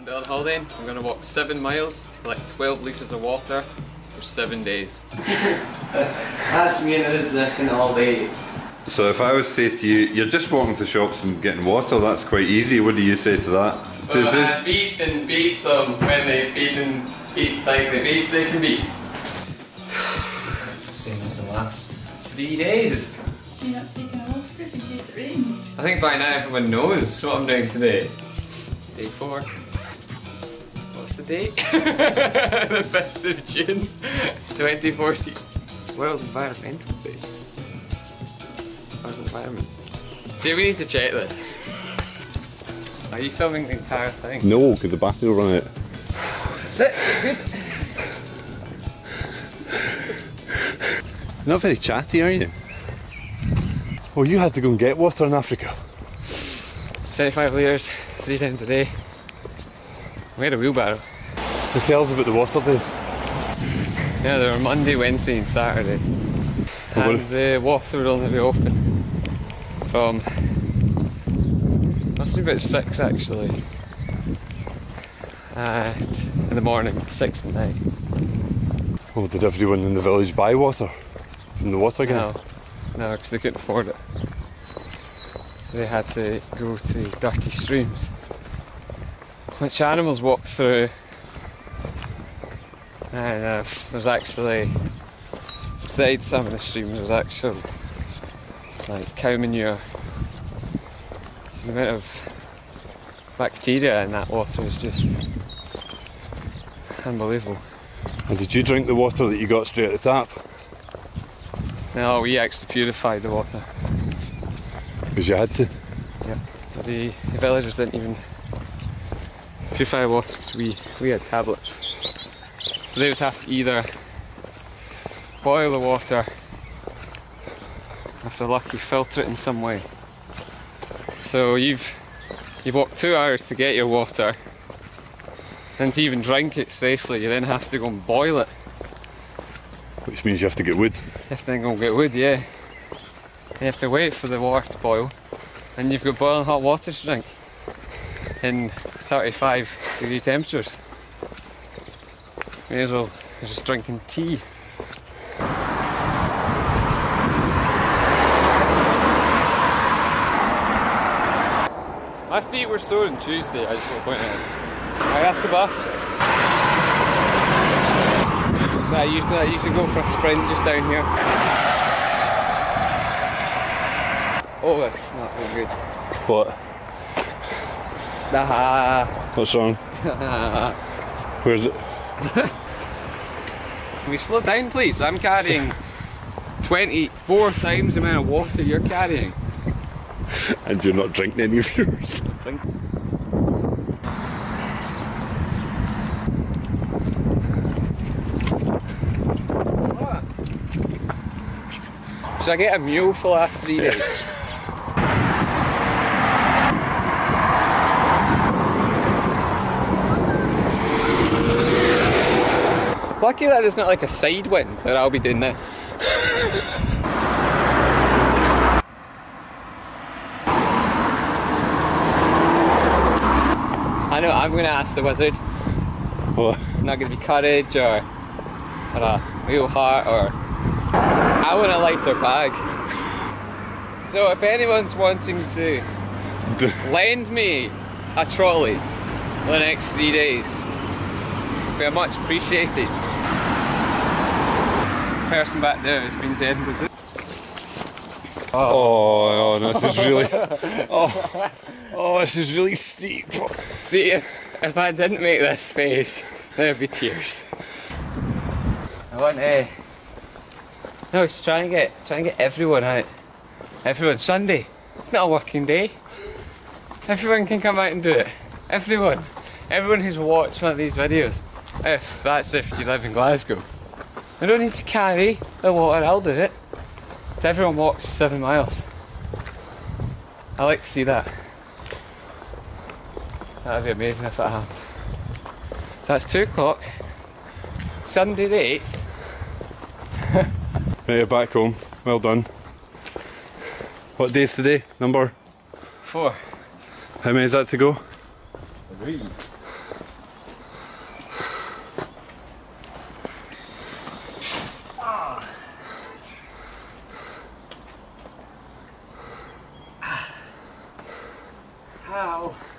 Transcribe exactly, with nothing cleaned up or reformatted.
I'm Dillon Haldane. I'm going to walk seven miles to collect twelve litres of water for seven days. That's me in a position all day. So if I was to say to you, you're just walking to shops and getting water, that's quite easy. What do you say to that? Well, Does this... I beat and beat them when they feed and beat like they beat, they can beat. Same as the last three days. Do you not take a waterproof in case it rains? I think by now everyone knows what I'm doing today. Day four. What's the date? The fifth of June, twenty fourteen. World Environmental Day. World Environment. See, we need to check this. Are you filming the entire thing? No, because the battery will run out. That's it. You're not very chatty, are you? Oh, you had to go and get water in Africa. seventy-five litres. Three times a day. We had a wheelbarrow. Who tells about the water days? Yeah, there were Monday, Wednesday and Saturday. Oh, and the water would only be open from... must be about six actually. At, in the morning, six at night. Oh, did everyone in the village buy water from the water can? No, no, because they couldn't afford it. They had to go to dirty streams, which animals walk through, and uh, there's actually, beside some of the streams, there's actual like cow manure. The amount of bacteria in that water is just unbelievable. And did you drink the water that you got straight at the tap? No, we actually purified the water. Because you had to? Yeah. The, the villagers didn't even purify water because we, we had tablets. So they would have to either boil the water, if they're lucky, filter it in some way. So you've, you've walked two hours to get your water, and to even drink it safely, you then have to go and boil it. Which means you have to get wood. You have to then go and get wood, yeah. You have to wait for the water to boil, and you've got boiling hot water to drink in thirty-five degree temperatures. May as well be just drinking tea. My feet were sore on Tuesday, I just want to point out. Right, that's the bus. So I used to, I used to go for a sprint just down here. Oh, that's not very good. What? Nah. What's wrong? Where's it? Can we slow down, please? I'm carrying twenty-four times the amount of water you're carrying. And you're not drinking any of yours. Drink. What? Should I get a mule for the last three days? Lucky that it's not like a side wind, or I'll be doing this. I know, I'm going to ask the wizard. What? It's not going to be courage or, or a real heart or... I want a lighter bag. So if anyone's wanting to lend me a trolley for the next three days, we are much appreciated. Person back there has been to Edinburgh. Oh, oh, oh no, this is really, oh, oh, this is really steep. See, if, if I didn't make this face, there'd be tears. I want to, uh, no, just trying to get, trying to get everyone out. Everyone, Sunday, it's not a working day. Everyone can come out and do it. Everyone, everyone who's watched one of these videos. If that's if you live in Glasgow. I don't need to carry the water, I'll do it. But everyone walks seven miles. I like to see that. That would be amazing if it happened. So that's two o'clock, Sunday the eighth. Now you're back home, well done. What day's today? Number? Four. How many is that to go? Three. now